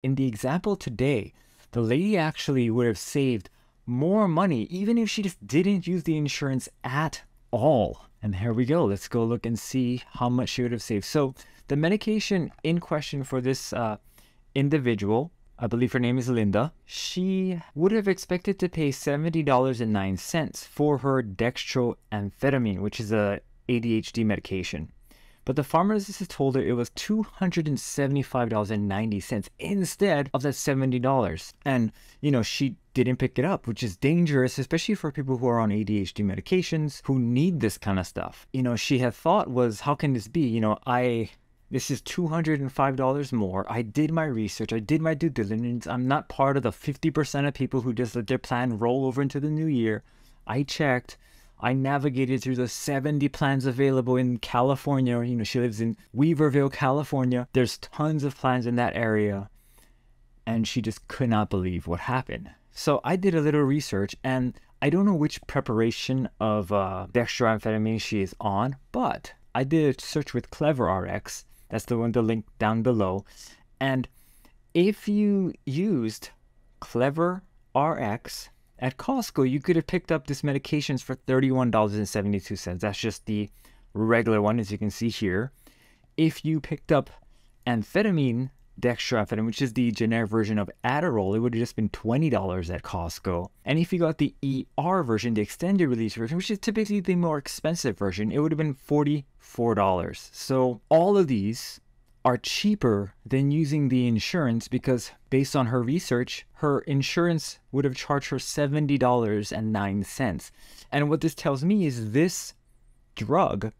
In the example today, the lady actually would have saved more money even if she just didn't use the insurance at all. And here we go. Let's go look and see how much she would have saved. So the medication in question for this individual, I believe her name is Linda, she would have expected to pay $70.09 for her dextroamphetamine, which is a ADHD medication. But the pharmacist has told her it was $275.90 instead of that $70. And, you know, she didn't pick it up, which is dangerous, especially for people who are on ADHD medications who need this kind of stuff. You know, she had thought was, how can this be? You know, this is $205 more. I did my research. I did my due diligence. I'm not part of the 50% of people who just let their plan roll over into the new year. I checked. I navigated through the 70 plans available in California. You know, she lives in Weaverville, California. There's tons of plans in that area. And she just could not believe what happened. So I did a little research, and I don't know which preparation of dextroamphetamine she is on, but I did a search with CleverRx. That's the one, the link down below. And if you used CleverRx at Costco, you could have picked up this medications for $31.72. That's just the regular one, as you can see here. If you picked up amphetamine, dextroamphetamine, which is the generic version of Adderall, it would have just been $20 at Costco. And if you got the ER version, the extended release version, which is typically the more expensive version, it would have been $44. So all of these are cheaper than using the insurance, because based on her research, her insurance would have charged her $70.09. And what this tells me is this drug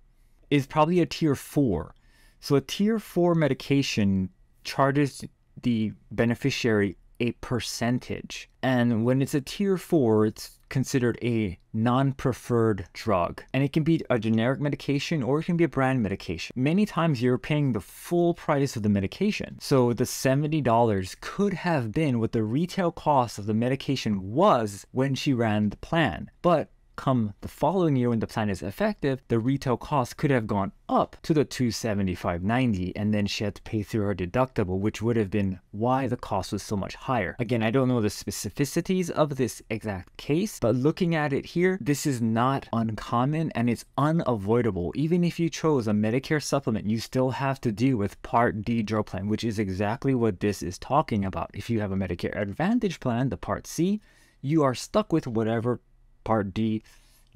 is probably a tier 4. So a tier 4 medication charges the beneficiary a percentage. And when it's a tier 4, it's considered a non-preferred drug. And it can be a generic medication or it can be a brand medication. Many times you're paying the full price of the medication. So the $70 could have been what the retail cost of the medication was when she ran the plan. But come the following year when the plan is effective, the retail cost could have gone up to the $275.90, and then she had to pay through her deductible, which would have been why the cost was so much higher. Again, I don't know the specificities of this exact case, but looking at it here, this is not uncommon and it's unavoidable. Even if you chose a Medicare supplement, you still have to deal with Part D drug plan, which is exactly what this is talking about. If you have a Medicare Advantage plan, the Part C, you are stuck with whatever Part D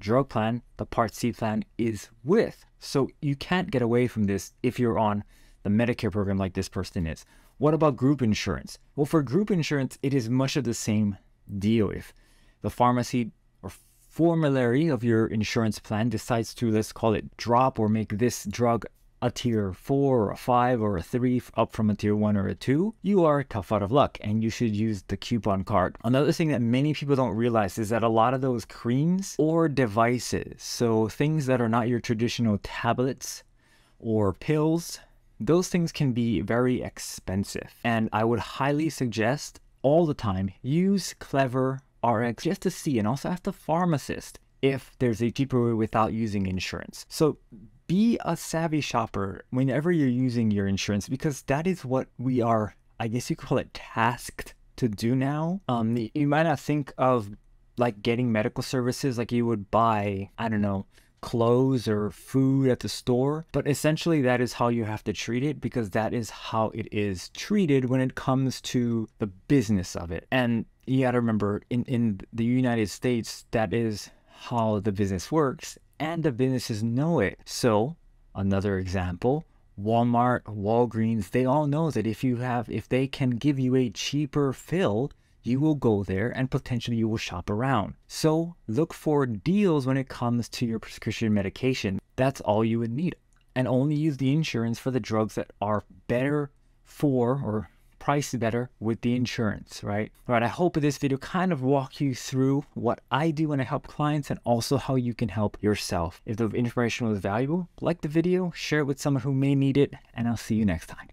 drug plan the Part C plan is with. So you can't get away from this if you're on the Medicare program like this person is. What about group insurance? Well, for group insurance, it is much of the same deal. If the pharmacy or formulary of your insurance plan decides to, let's call it, drop or make this drug a tier 4 or a 5 or a 3 up from a tier 1 or a 2, you are tough out of luck and you should use the coupon card. Another thing that many people don't realize is that a lot of those creams or devices, so things that are not your traditional tablets or pills, those things can be very expensive. And I would highly suggest all the time use CleverRx just to see, and also ask the pharmacist if there's a cheaper way without using insurance. So be a savvy shopper whenever you're using your insurance, because that is what we are, I guess you call it, tasked to do now. You might not think of like getting medical services like you would buy, I don't know, clothes or food at the store, but essentially that is how you have to treat it, because that is how it is treated when it comes to the business of it. And you gotta remember, in the United States, that is how the business works. And the businesses know it. So another example, Walmart, Walgreens, they all know that if they can give you a cheaper fill, you will go there and potentially you will shop around. So look for deals when it comes to your prescription medication. That's all you would need, and only use the insurance for the drugs that are better for, or priced better with the insurance, right? All right, I hope this video kind of walked you through what I do when I help clients, and also how you can help yourself. If the information was valuable, like the video, share it with someone who may need it, and I'll see you next time.